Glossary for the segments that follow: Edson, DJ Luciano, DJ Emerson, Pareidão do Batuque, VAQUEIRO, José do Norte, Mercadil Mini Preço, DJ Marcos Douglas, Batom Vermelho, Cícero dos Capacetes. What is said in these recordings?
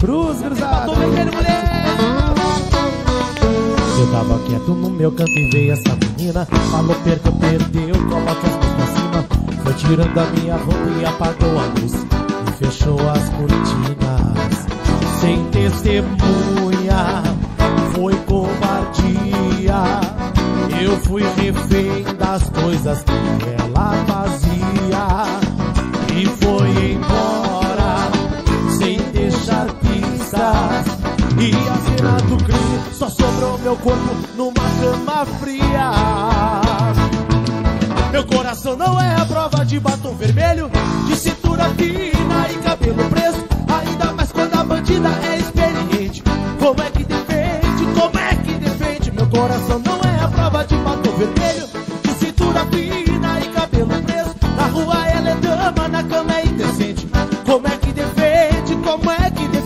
Pros Batom Vermelho, mulher. Eu tava quieto no meu canto e veio essa menina. Falou perdeu, coloca as mãos pra cima. Foi tirando a minha roupa e apagou a luz e fechou as cortinas. Sem testemunha, foi covardia. Eu fui refém das coisas que ela fazia. E foi embora, sem deixar pistas. E a cena do crime só sobrou meu corpo numa cama fria. Meu coração não é a prova de batom vermelho, de cintura fina e cabelo preso, ainda mais quando a bandida é experiente. Como é que defende? Como é que defende? Meu coração não é a prova de batom vermelho, de cintura fina e cabelo preso. Na rua ela é dama, na cama é indecente. Como é que defende? Como é que defende?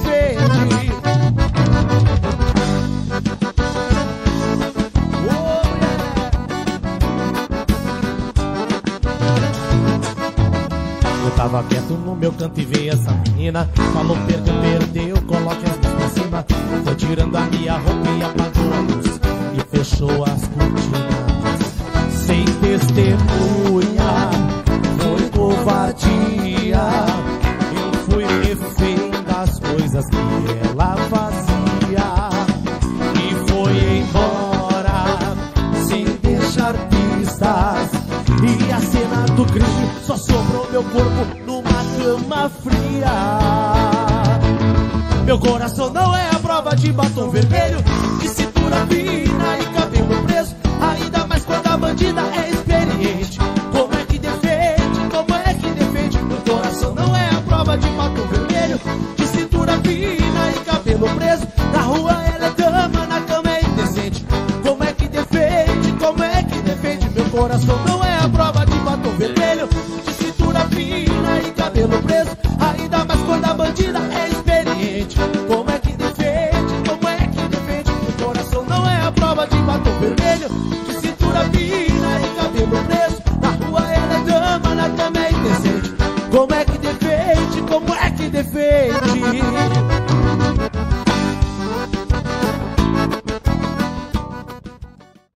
Tava quieto no meu canto e veio essa menina. Falou perdeu, coloque as mãos pra cima. Foi tirando a minha roupa e apagou a luz e fechou as cortinas. Sem testemunha, foi covardia. Eu fui refém das coisas que ela fazia. E foi embora, sem deixar pistas. E a cena do crime só sobrou meu corpo numa cama fria. Meu coração não é a prova de batom vermelho, de cintura fina e cabelo preso, ainda mais quando a bandida é experiente. Como é que defende? Como é que defende? Meu coração não é a prova de batom vermelho, de cintura fina e cabelo preso. Na rua ela é dama, na cama é indecente. Como é que defende? Como é que defende? Meu coração não é a prova de batom vermelho, de cintura fina e cabelo preso, ainda mais quando a bandida é experiente. Como é que defende? Como é que defende? Meu coração não é a prova de batom vermelho, de cintura fina e cabelo preso, na rua ela é dama, na cama é indecente. Como é que defende? Como é que defende?